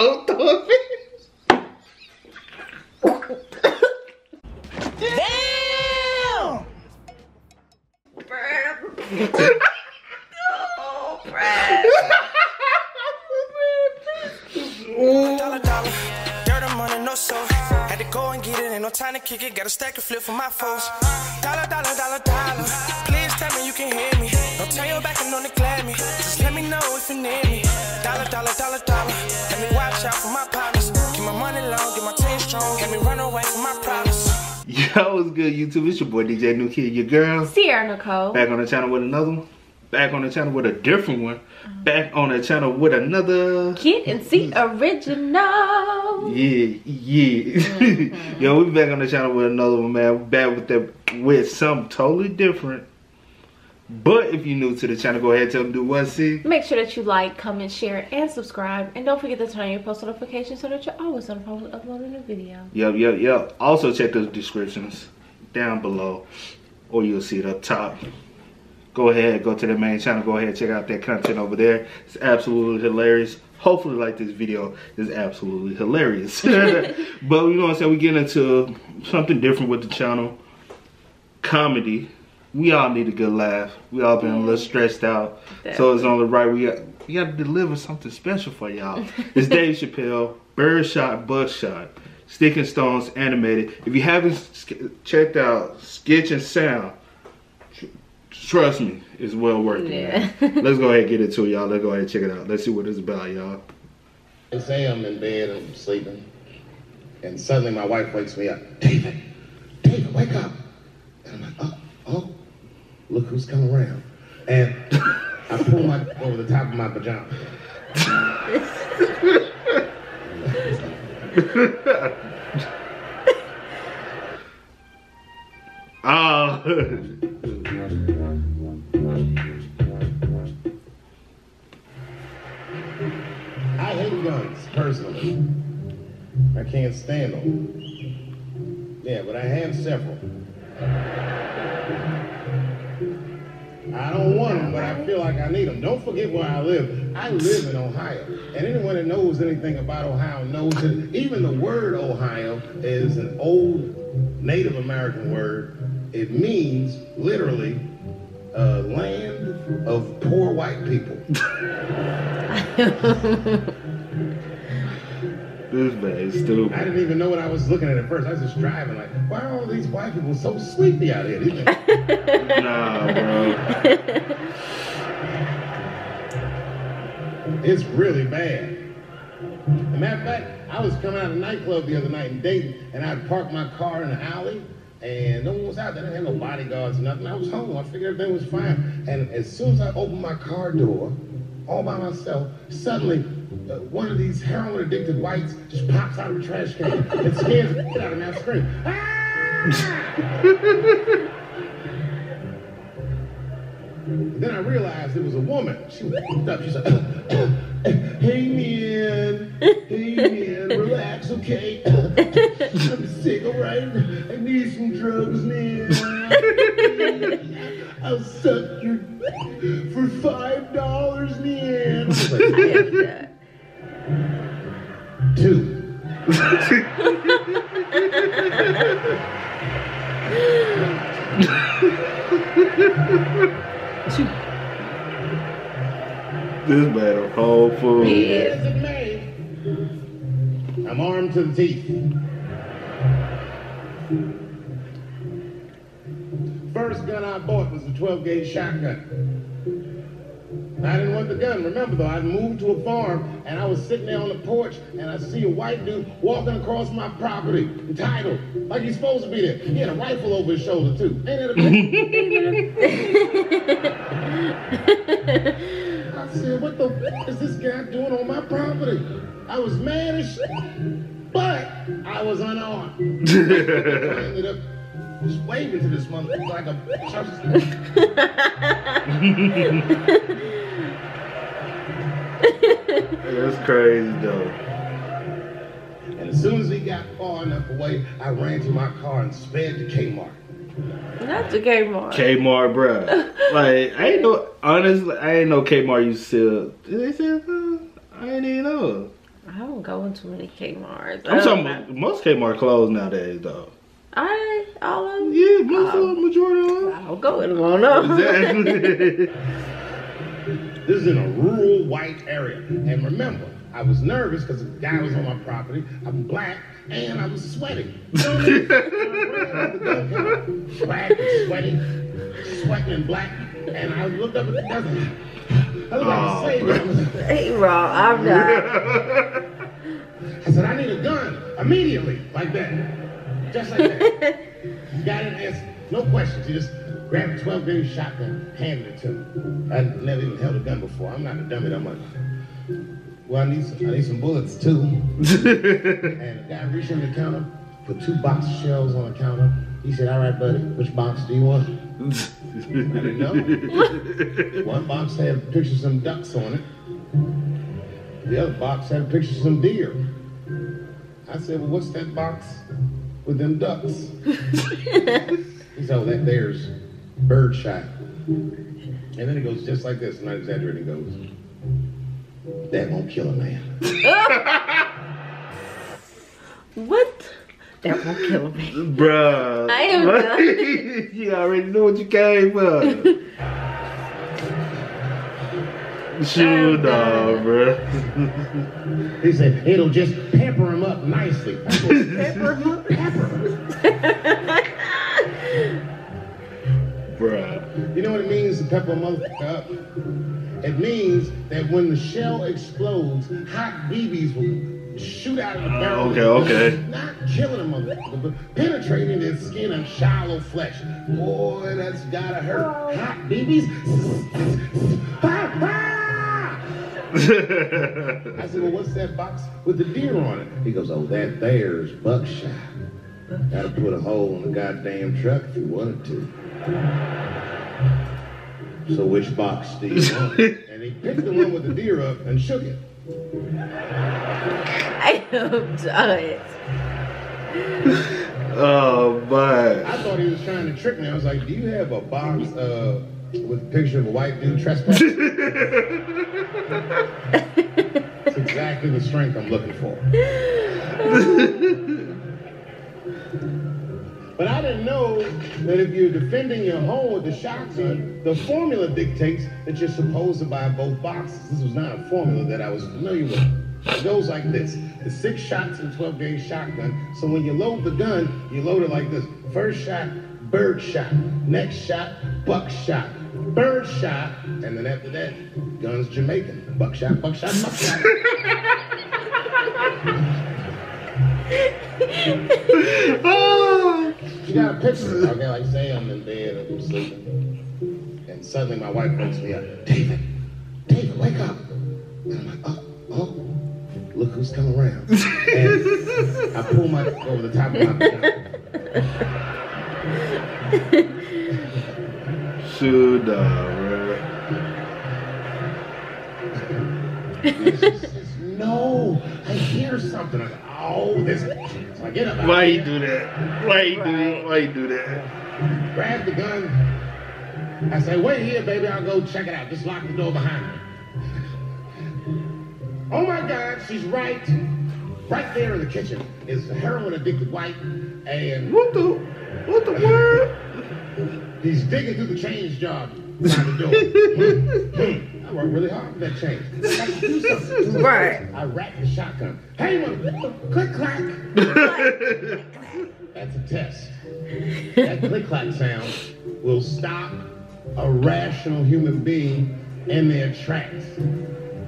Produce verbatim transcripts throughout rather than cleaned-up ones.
go through it. Damn! Oh, Brad. Go and get it, ain't no time to kick it. Got a stack and flip for my folks. Dollar, dollar, dollar, dollar. Please tell me you can hear me. Don't turn your back and don't neglect me. Just let me know if you need me. Dollar, dollar, dollar, dollar. Let me watch out for my partners. Get my money long, get my team strong. Let me run away from my problems. Yo, what's good, YouTube? It's your boy D J New Kid, your girl Sierra Nicole. Back on the channel with another one. Back on the channel with a different one. Back on the channel with another Kid and See original. Yeah, yeah. Mm-hmm. Yo, we back on the channel with another one, man. We back with that with something totally different. But if you're new to the channel, go ahead and tell them do what, see. Make sure that you like, comment, share, and subscribe. And don't forget to turn on your post notifications so that you're always on the phone with uploading a video. Yup, yup, yup. Also check those descriptions down below, or you'll see it up top. Go ahead, go to the main channel. Go ahead, check out that content over there. It's absolutely hilarious. Hopefully, like this video is absolutely hilarious. But you know what I'm saying? We get into something different with the channel. Comedy. We all need a good laugh. We all been a little stressed out. Definitely. So it's only right. We got, we got to deliver something special for y'all. It's Dave Chappelle, Birdshot Buckshot, Stick and Stones Animated. If you haven't checked out Sketch and Sound, trust me, it's well worth it. Yeah. Let's go ahead and get into it, y'all. Let's go ahead and check it out. Let's see what it's about, y'all. It's A M in bed, I'm sleeping, and suddenly my wife wakes me up. David, David, wake up. And I'm like, oh, oh, look who's come around. And I pull my over the top of my pajamas. Ah. Oh. I hate guns, personally. I can't stand them. Yeah, but I have several. I don't want them, but I feel like I need them. Don't forget where I live. I live in Ohio. And anyone that knows anything about Ohio knows that even the word Ohio is an old Native American word. It means, literally, a land of poor white people. This man is stupid. I didn't even know what I was looking at at first. I was just driving like, why are all these white people so sleepy out here? These nah, bro. It's really bad. As a matter of fact, I was coming out of a nightclub the other night in Dayton, and I'd park my car in an alley. And no one was out there. I didn't have no bodyguards or nothing. I was home. I figured everything was fine. And as soon as I opened my car door, all by myself, suddenly uh, one of these heroin-addicted whites just pops out of a trash can and scares the shit out of me. I scream, ah! Then I realized it was a woman. She was fucked up. She said, hey, man. Hey, man. Relax, okay? I'm sick, all right? I need some drugs, man. I'll suck your dick for five dollars, man. I was like, I have that. Two. Two. This man a whole fool. He is a man. I'm armed to the teeth. First gun I bought was a twelve gauge shotgun. I didn't want the gun. Remember though, I moved to a farm and I was sitting there on the porch and I see a white dude walking across my property, entitled, like he's supposed to be there. He had a rifle over his shoulder too. Ain't it a bitch? I said, what the f is this guy doing on my property? I was mad as shit, but I was unarmed. I ended up just waving to this motherfucker like a bitch. I just... That's crazy, though. And as soon as he got far enough away, I ran to my car and sped to Kmart. Not to Kmart. Kmart, bruh. Like, I ain't know, honestly, I ain't know Kmart used to sell. They said, I ain't even know. I don't go into many Kmart's. I'm talking about most Kmart clothes nowadays though. I all of them. Yeah, most um, of them, majority of them. I don't go in them on up. Exactly. This is in a rural white area, and remember, I was nervous because the guy was on my property. I'm black and I was sweating. Black and sweating, sweating and black, and I looked up at the cousin. I was about to say, hey, bro, I'm not. I said, I need a gun immediately, like that, just like that. You got it, answer, no questions. You just grabbed a twelve gauge shotgun, handed it to me. I never even held a gun before. I'm not a dummy that much. Well, I need some, I need some bullets too. And the guy reached in the counter, put two box shells on the counter. He said, all right, buddy, which box do you want? I didn't know. One box had a picture of some ducks on it. The other box had a picture of some deer. I said, well, what's that box with them ducks? He said, oh, that there's birdshot. And then it goes just like this. I'm not exaggerating, it goes. That won't kill a man. What? That won't kill a man. Bruh. I am done. You already knew what you came for. Shoot, dog, bruh. He said, it'll just pepper him up nicely. Pepper him up? Pepper him. Bruh. You know what it means to pepper a motherfucker up? It means that when the shell explodes, hot B Bs will shoot out of the barrel. Uh, okay, okay. Not killing a motherfucker, but penetrating their skin and shallow flesh. Boy, that's gotta hurt. Hot B Bs. I said, well, what's that box with the deer on it? He goes, oh, that there's buckshot. Gotta put a hole in the goddamn truck if you wanted to. So which box do you want? And he picked the one with the deer up and shook it. I am done. Oh my! I thought he was trying to trick me. I was like, "Do you have a box uh, with a picture of a white dude trespassing?" That's exactly the strength I'm looking for. But I didn't know that if you're defending your home with the shotgun, the formula dictates that you're supposed to buy both boxes. This was not a formula that I was familiar with. It goes like this. The six shots and twelve gauge shotgun. So when you load the gun, you load it like this. First shot, bird shot. Next shot, buckshot. Bird shot. And then after that, guns Jamaican. Buckshot, buckshot, buckshot. She got a picture. Okay, like say I'm in bed and I'm sleeping. And suddenly my wife wakes me up. David, David, wake up. And I'm like, oh, oh, look who's coming around. And I pull my over the top of my bed. Shoot, dog. No, I hear something. I'm like, oh, this. So I get up. Why you do that? Why you do that? Why you do that? Grab the gun. I say, wait here, baby. I'll go check it out. Just lock the door behind me. Oh my God, she's right. Right there in the kitchen is the heroin addicted wife. And what the? What the word? He's digging through the change jar behind the door. I worked really hard for that change. I got to do something. Right. I wrapped the shotgun. Hey, motherfucker, click clack. That's a test. That click clack sound will stop a rational human being in their tracks.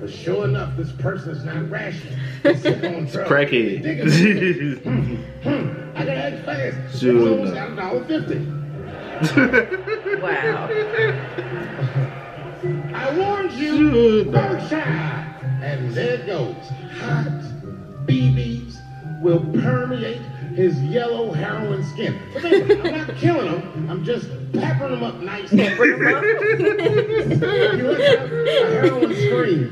But sure enough, this person is not rational. It's cracky. I got to act fast. She almost got a dollar fifty. Wow. I warned you, birdshot, and there it goes. Hot B Bs will permeate his yellow heroin skin. Remember, I'm not killing him. I'm just peppering him up nice. You look up a heroin scream.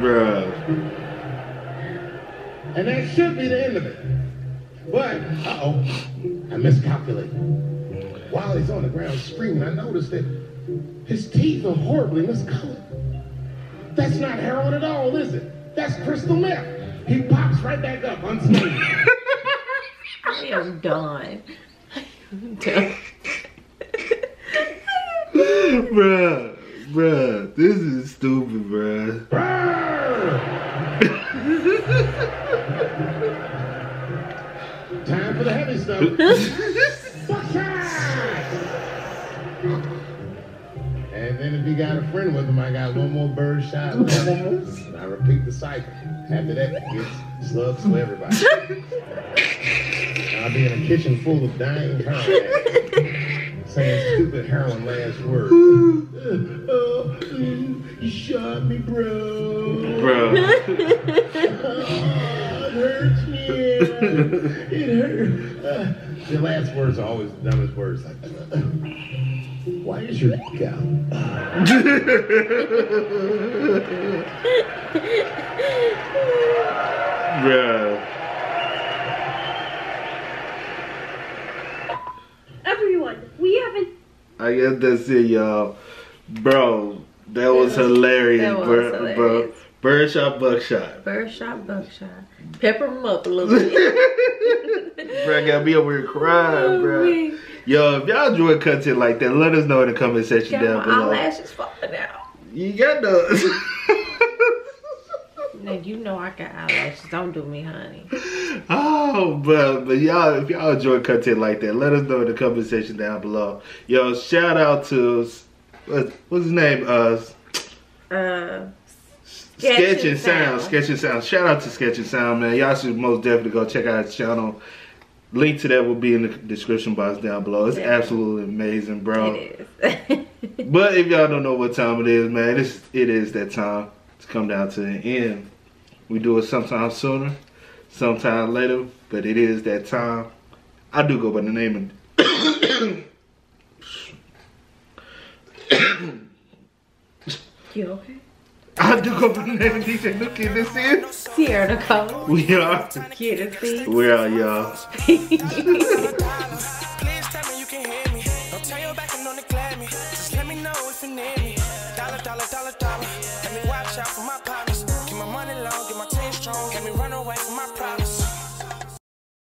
Bro. And that should be the end of it. But, uh-oh, I miscalculated. While he's on the ground screaming, I noticed that His teeth are horribly miscolored. That's not heroin at all, is it? That's crystal meth. He pops right back up unscathed. I am done. I am done. Bruh, bruh, this is stupid, bruh. Bruh! Time for the heavy stuff. Buckshot! And then if he got a friend with him, I got one more bird shot. And I repeat the cycle. After that, it gets slugs for everybody. I'll be in a kitchen full of dying heroin, saying stupid heroin last words. Oh, you shot me, bro. Bro. Oh, it hurts me. It hurts. Uh, the last words are always the dumbest words. Like, uh, why is your dick out? Bruh. Everyone, we haven't. I guess that's it, y'all. Bro, that was hilarious. That was bro, hilarious. Bro. Birdshot Buckshot. Birdshot Buckshot. Pepper them up a little bit. Bruh, got me over here crying, oh, bruh. Man. Yo, if y'all enjoy content like that, let us know in the comment section got down my below. Eyelashes falling out. You got those. Now you know I got eyelashes. Don't do me, honey. Oh, but but y'all, if y'all enjoy content like that, let us know in the comment section down below. Yo, shout out to what's, what's his name? Uh, uh Sketch, Sketch and Sound. Sound. Sketch and Sound. Shout out to Sketch and Sound, man. Y'all should most definitely go check out his channel. Link to that will be in the description box down below. It's yeah. absolutely amazing, bro. It is. But if y'all don't know what time it is, man, it's, it is that time to come down to the end. We do it sometime sooner, sometime later, but it is that time. I do go by the name of... You okay? I do go by the name of D J Nuki. This is Sierra Nicole. We are. Kid We are, y'all. Please tell me you can hear me. Don't tell your back and on the clammy. Just let me know if you need me. Dollar, dollar, dollar, dollar. Let me watch out for my partner.